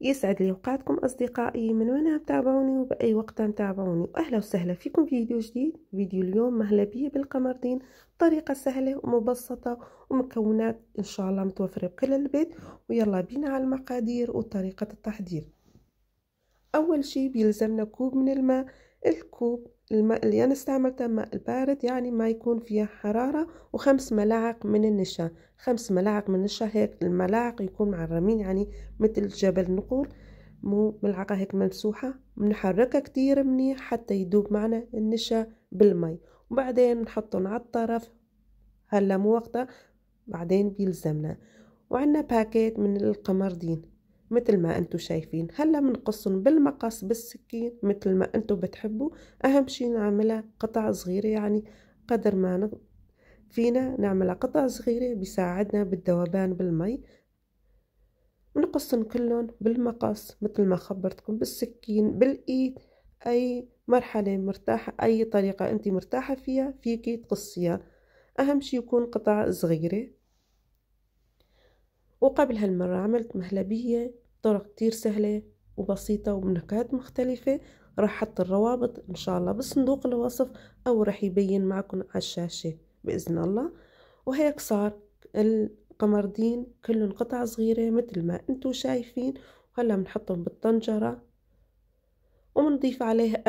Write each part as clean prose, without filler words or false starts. يسعد لي اوقاتكم اصدقائي من وين عم تابعوني وباي وقت عم تابعوني، واهلا وسهلا فيكم في فيديو جديد. فيديو اليوم مهلبية بالقمر الدين، طريقه سهله ومبسطه ومكونات ان شاء الله متوفره بكل البيت، ويلا بينا على المقادير وطريقه التحضير. اول شي بيلزمنا كوب من الماء. الكوب الماء اللي انا استعملته ماء البارد، يعني ما يكون فيها حراره، وخمس ملاعق من النشا. خمس ملاعق من النشا، هيك الملاعق يكون معرمين يعني مثل جبل نقور، مو ملعقه هيك ممسوحه. بنحركها كتير منيح حتى يذوب معنا النشا بالمي، وبعدين نحطهم على الطرف. هلا مو وقتها، بعدين بيلزمنا. وعندنا باكيت من القمر دين مثل ما انتم شايفين. هلا بنقصهم بالمقص بالسكين مثل ما انتم بتحبوا. اهم شي نعملها قطع صغيره، يعني قدر ما فينا نعملها قطع صغيره، بيساعدنا بالذوبان بالمي. بنقصهم كلهم بالمقص مثل ما خبرتكم، بالسكين، بالايد، اي مرحله مرتاحه، اي طريقه انت مرتاحه فيها فيكي تقصيها. اهم شي يكون قطع صغيره. وقبل هالمرة عملت مهلبية طرق كتير سهلة وبسيطة وبنكهات مختلفة. راح حط الروابط إن شاء الله بصندوق الوصف، أو راح يبين معكم على الشاشة بإذن الله. وهيك صار القمر دين كلهم قطع صغيرة مثل ما انتو شايفين. وهلا بنحطهم بالطنجرة وبنضيف عليه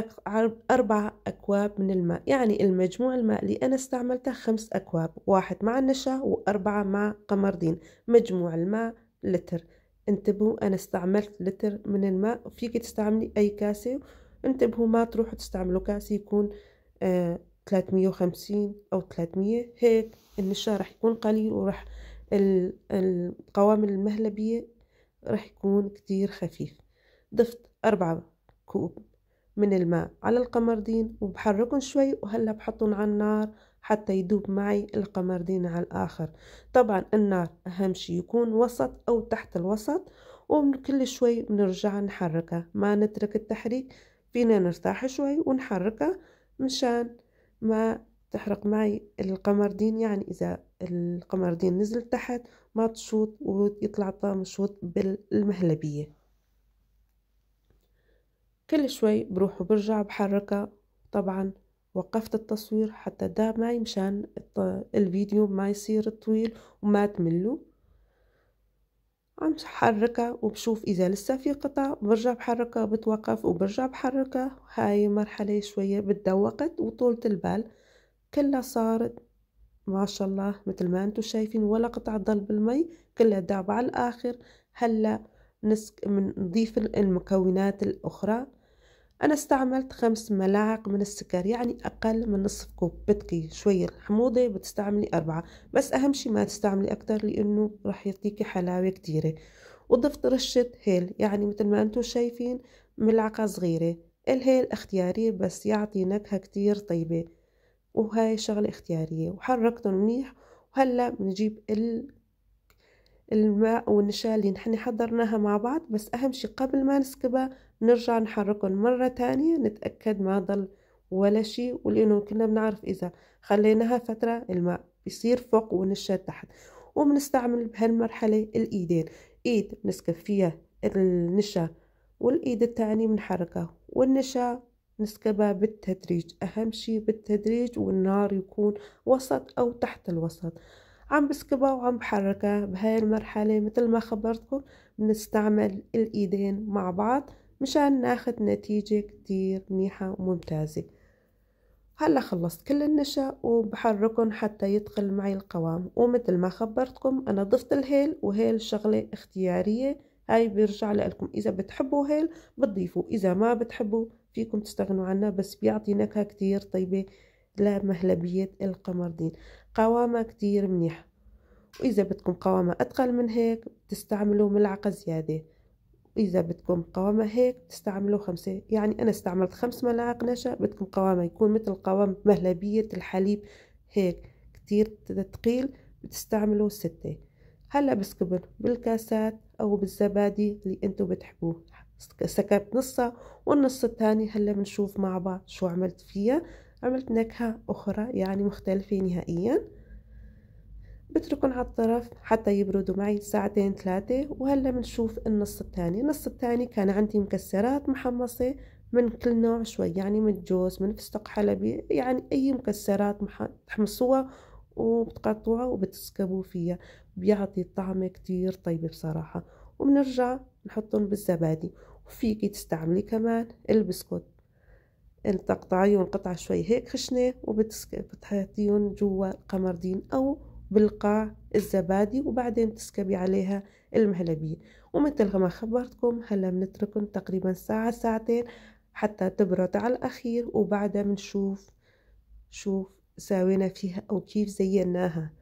4 أكواب من الماء. يعني المجموع الماء اللي أنا استعملته 5 أكواب، 1 مع النشا و4 مع قمر دين. مجموع الماء لتر. انتبهوا أنا استعملت لتر من الماء، وفيك تستعملي أي كاسة. انتبهوا ما تروحوا تستعملوا كاسة يكون 350 أو 300، هيك النشا رح يكون قليل، ورح القوام المهلبية رح يكون كتير خفيف. ضفت 4 كوب من الماء على القمر دين وبحركهم شوي. وهلا بحطهم على النار حتى يذوب معي القمر دين على الاخر. طبعا النار اهم شي يكون وسط او تحت الوسط، وكل شوي بنرجع نحركها، ما نترك التحريك. فينا نرتاح شوي ونحركها مشان ما تحرق معي القمر دين، يعني اذا القمر دين نزل تحت ما تشوط ويطلع طعم شوط بالمهلبية. كل شوي بروح وبرجع بحركها. طبعا وقفت التصوير حتى داب معي مشان الفيديو ما يصير طويل وما تملوا. عم بحركها وبشوف اذا لسه في قطع، برجع بحركها، بتوقف وبرجع بحركها. هاي مرحلة شوية بدها وقت وطولة البال. كلها صارت ما شاء الله مثل ما انتو شايفين، ولا قطع ضل بالمي، كلها داب على الاخر. هلا نضيف المكونات الاخرى. أنا استعملت 5 ملاعق من السكر، يعني أقل من نصف كوب. بدكي شوية حموضة بتستعملي 4، بس أهم شي ما تستعملي أكتر لأنه رح يعطيكي حلاوة كتيرة. وضفت رشة هيل، يعني مثل ما أنتو شايفين ملعقة صغيرة. الهيل اختياري بس يعطي نكهة كتير طيبة، وهاي شغلة اختيارية. وحركتهم منيح. وهلا بنجيب الماء والنشا اللي نحن حضرناها مع بعض، بس أهم شي قبل ما نسكبها نرجع نحركهم مرة تانية نتأكد ما ضل ولا شي. ولأنه كنا بنعرف إذا خليناها فترة الماء بيصير فوق والنشا تحت. وبنستعمل بهالمرحلة الإيدين، إيد نسكب فيها النشا والإيد التانية بنحركها، والنشا نسكبها بالتدريج. أهم شي بالتدريج، والنار يكون وسط أو تحت الوسط. عم بسكبها وعم بحركها. بهاي المرحلة مثل ما خبرتكم بنستعمل الإيدين مع بعض مشان ناخد نتيجة كتير منيحة وممتازة. هلا خلصت كل النشا وبحركن حتى يدخل معي القوام. ومثل ما خبرتكم أنا ضفت الهيل، وهيل شغلة اختيارية، هاي بيرجع لكم. إذا بتحبوا هيل بتضيفوا، إذا ما بتحبوا فيكم تستغنوا عنها، بس بيعطي نكهة كتير طيبة لمهلبية القمر دين. قوامها كتير منيح، وإذا بدكم قوامها أدخل من هيك بتستعملوا ملعقة زيادة، وإذا بدكم قوامها هيك بتستعملوا 5. يعني أنا استعملت 5 ملاعق نشا، بدكم قوامها يكون مثل قوام مهلبية الحليب هيك كتير ثقيل، بتستعملوا 6. هلا بسكبن بالكاسات أو بالزبادي اللي أنتو بتحبوه. سكبت نصها، والنص الثاني هلا بنشوف مع بعض شو عملت فيها. عملت نكهة أخرى يعني مختلفة نهائيا. بتركن على الطرف حتى يبردوا معي ساعتين ثلاثة. وهلا بنشوف النص الثاني. النص الثاني كان عندي مكسرات محمصة من كل نوع شوي، يعني من الجوز، من فستق حلبي، يعني أي مكسرات تحمصوها وبتقطعوها وبتسكبوا فيها، بيعطي طعمة كتير طيبة بصراحة. وبنرجع نحطهم بالزبادي. وفيكي تستعملي كمان البسكوت، تقطعيهم قطعة شوي هيك خشنة وبتحطيهم جوا القمر دين أو بالقاع الزبادي، وبعدين تسكبي عليها المهلبية. ومثل ما خبرتكم هلا بنتركهم تقريبا ساعة ساعتين حتى تبرد على الأخير، وبعدها بنشوف شوف ساوينا فيها أو كيف زيناها.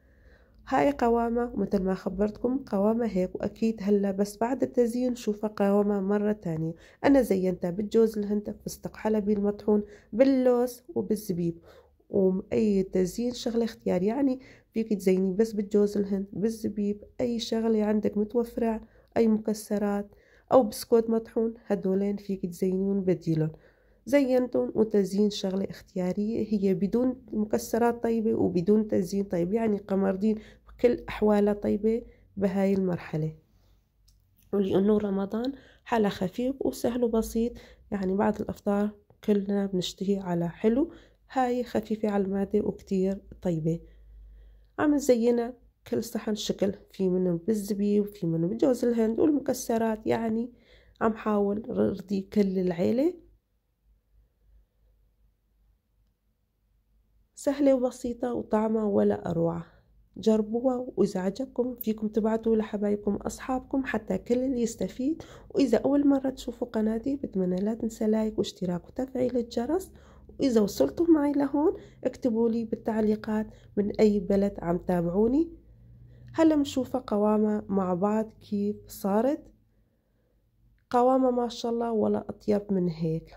هاي قوامة، ومثل ما خبرتكم قوامة هيك، وأكيد هلا بس بعد التزيين نشوفها قوامة مرة تانية. أنا زينتها بالجوز الهند، فستق حلبي المطحون، باللوز وبالزبيب. وأي تزيين شغلة اختيار، يعني فيك تزيني بس بالجوز الهند، بالزبيب، أي شغلة عندك متوفرة، أي مكسرات أو بسكوت مطحون، هدولين فيك تزينون بديلهم. زينتهم. وتزيين شغلة اختيارية هي بدون مكسرات طيبة وبدون تزيين طيب، يعني قمر دين بكل أحوالها طيبة بهاي المرحلة. ولأنه رمضان حلا خفيف وسهل وبسيط، يعني بعد الأفطار كلنا بنشتهي على حلو، هاي خفيفة على المعدة وكتير طيبة. عم نزينها كل صحن شكل، في منهم بالزبيب وفي منهم بجوز الهند والمكسرات، يعني عم حاول رضي كل العيلة. سهلة وبسيطة وطعمها ولا أروعة، جربوها. وإذا عجبكم فيكم تبعتوا لحبايبكم أصحابكم حتى كل اللي يستفيد. وإذا أول مرة تشوفوا قناتي بتمنى لا تنسى لايك واشتراك وتفعيل الجرس. وإذا وصلتوا معي لهون اكتبوا لي بالتعليقات من أي بلد عم تابعوني. هلا بنشوفها قوامة مع بعض كيف صارت. قوامة ما شاء الله ولا أطيب من هيك.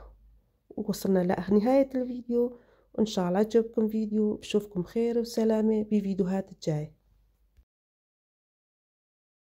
وصلنا لنهاية الفيديو، وإن شاء الله عجبكم فيديو. بشوفكم خير وسلامة بفيديوهات الجاي.